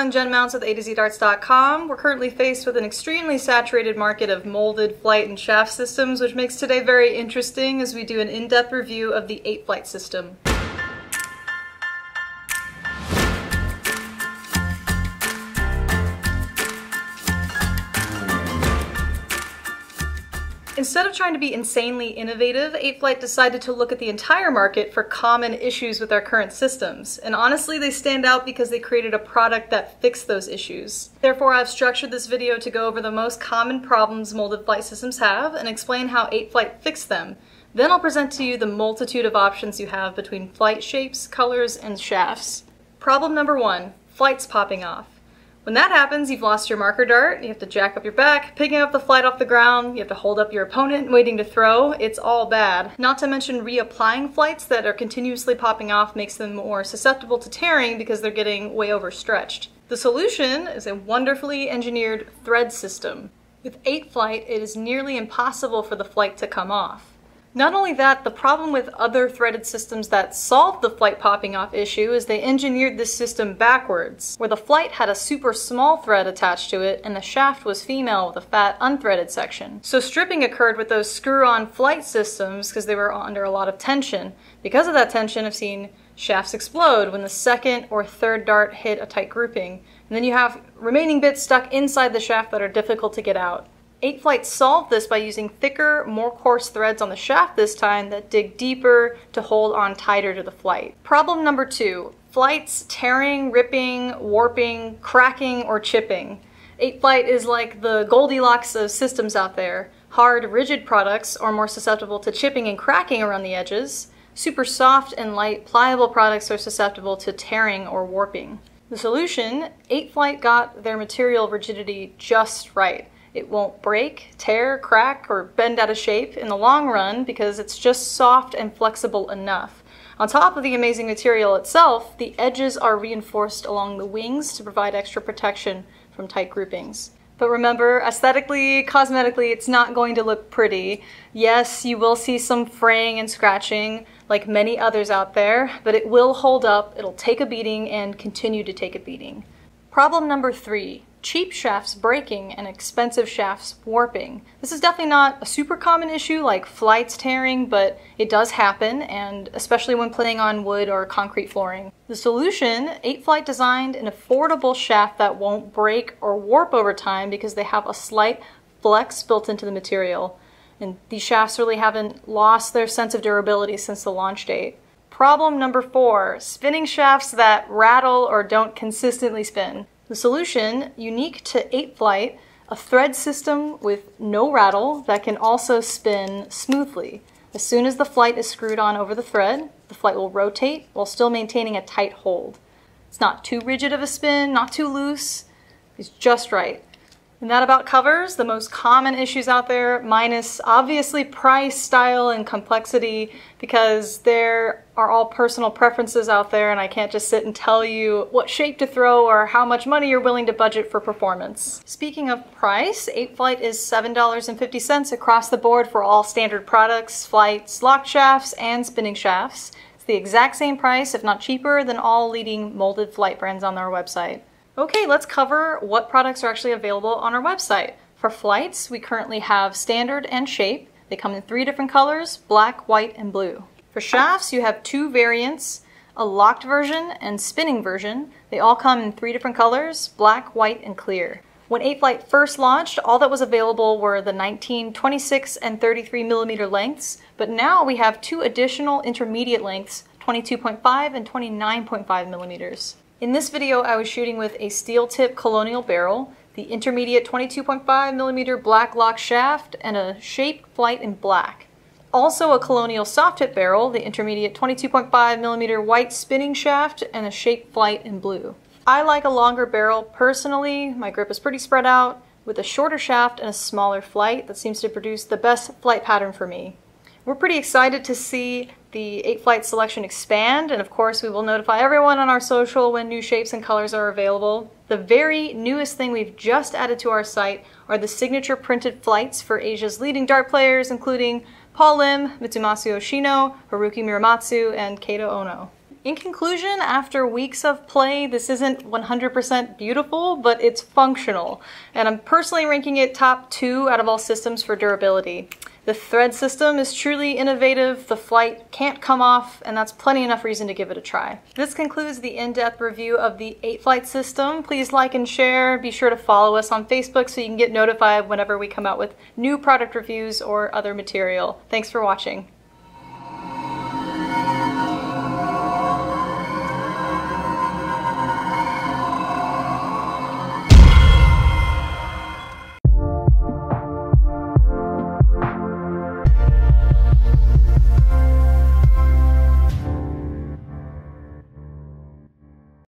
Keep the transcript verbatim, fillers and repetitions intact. on GenMounts with A to Z darts dot com. We're currently faced with an extremely saturated market of molded flight and shaft systems, which makes today very interesting as we do an in-depth review of the eight flight system. Instead of trying to be insanely innovative, eight flight decided to look at the entire market for common issues with our current systems. And honestly, they stand out because they created a product that fixed those issues. Therefore, I've structured this video to go over the most common problems molded flight systems have and explain how eight flight fixed them. Then I'll present to you the multitude of options you have between flight shapes, colors, and shafts. Problem number one, flights popping off. When that happens, you've lost your marker dart, you have to jack up your back, picking up the flight off the ground, you have to hold up your opponent, waiting to throw. It's all bad. Not to mention reapplying flights that are continuously popping off makes them more susceptible to tearing because they're getting way overstretched. The solution is a wonderfully engineered thread system. With eight flight, it is nearly impossible for the flight to come off. Not only that, the problem with other threaded systems that solved the flight popping off issue is they engineered this system backwards, where the flight had a super small thread attached to it and the shaft was female with a fat unthreaded section. So stripping occurred with those screw-on flight systems because they were under a lot of tension. Because of that tension, I've seen shafts explode when the second or third dart hit a tight grouping, and then you have remaining bits stuck inside the shaft that are difficult to get out. eight flight solved this by using thicker, more coarse threads on the shaft this time that dig deeper to hold on tighter to the flight. Problem number two, flights tearing, ripping, warping, cracking, or chipping. eight flight is like the Goldilocks of systems out there. Hard, rigid products are more susceptible to chipping and cracking around the edges. Super soft and light, pliable products are susceptible to tearing or warping. The solution, eight flight got their material rigidity just right. It won't break, tear, crack, or bend out of shape in the long run because it's just soft and flexible enough. On top of the amazing material itself, the edges are reinforced along the wings to provide extra protection from tight groupings. But remember, aesthetically, cosmetically, it's not going to look pretty. Yes, you will see some fraying and scratching, like many others out there, but it will hold up, it'll take a beating, and continue to take a beating. Problem number three. Cheap shafts breaking and expensive shafts warping. This is definitely not a super common issue like flights tearing, but it does happen, and especially when playing on wood or concrete flooring. The solution, eight flight designed an affordable shaft that won't break or warp over time because they have a slight flex built into the material. And these shafts really haven't lost their sense of durability since the launch date. Problem number four, spinning shafts that rattle or don't consistently spin. The solution, unique to eight flight, a thread system with no rattle that can also spin smoothly. As soon as the flight is screwed on over the thread, the flight will rotate while still maintaining a tight hold. It's not too rigid of a spin, not too loose, it's just right. And that about covers the most common issues out there, minus obviously price, style, and complexity, because they're are all personal preferences out there, and I can't just sit and tell you what shape to throw or how much money you're willing to budget for performance. Speaking of price, eight flight is seven dollars and fifty cents across the board for all standard products, flights, lock shafts, and spinning shafts. It's the exact same price, if not cheaper, than all leading molded flight brands on their website. Okay, let's cover what products are actually available on our website. For flights, we currently have standard and shape. They come in three different colors, black, white, and blue. For shafts, you have two variants, a locked version and spinning version. They all come in three different colors, black, white, and clear. When eight flight first launched, all that was available were the nineteen, twenty-six, and thirty-three millimeter lengths, but now we have two additional intermediate lengths, twenty-two point five and twenty-nine point five millimeters. In this video, I was shooting with a steel tip Colonial barrel, the intermediate twenty-two point five millimeter black lock shaft, and a shaped flight in black. Also a Colonial soft tip barrel, the intermediate twenty-two point five millimeter white spinning shaft, and a shaped flight in blue. I like a longer barrel personally, my grip is pretty spread out, with a shorter shaft and a smaller flight that seems to produce the best flight pattern for me. We're pretty excited to see the eight flight selection expand, and of course we will notify everyone on our social when new shapes and colors are available. The very newest thing we've just added to our site are the signature printed flights for Asia's leading dart players, including Paul Lim, Mitsumasa Hoshino, Haurki Muramatsu, and Keita Ono. In conclusion, after weeks of play, this isn't one hundred percent beautiful, but it's functional, and I'm personally ranking it top two out of all systems for durability. The thread system is truly innovative, the flight can't come off, and that's plenty enough reason to give it a try. This concludes the in-depth review of the eight flight system. Please like and share. Be sure to follow us on Facebook so you can get notified whenever we come out with new product reviews or other material. Thanks for watching.